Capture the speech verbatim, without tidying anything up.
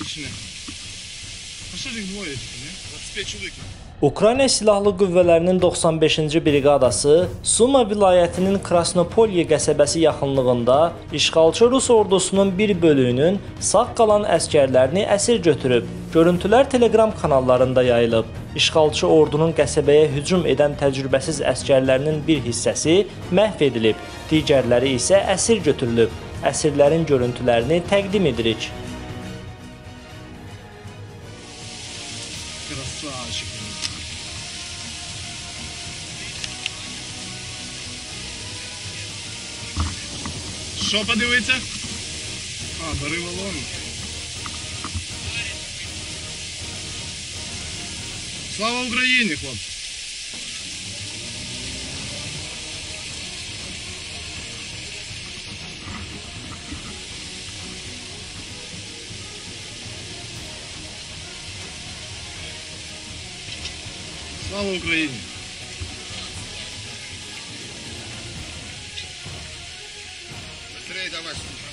içine. Ukrayna Silahlı Qüvvələrinin doxsan beşinci Brigadası Sumo vilayetinin Krasnopoliya qəsəbəsi yaxınlığında işğalçı Rus ordusunun bir bölüyünün sağ qalan əsgərlərini əsir götürüb. Görüntülər Telegram kanallarında yayılıb. İşğalçı ordunun qəsəbəyə hücum edən təcrübəsiz əsgərlərinin bir hissəsi məhv edilib, digərləri isə əsir götürülüb. Əsirlərin görüntülərini təqdim edirik. Що подивиться? А, бери валону. Слава Україні, хлопці! Слава Україні! Давай.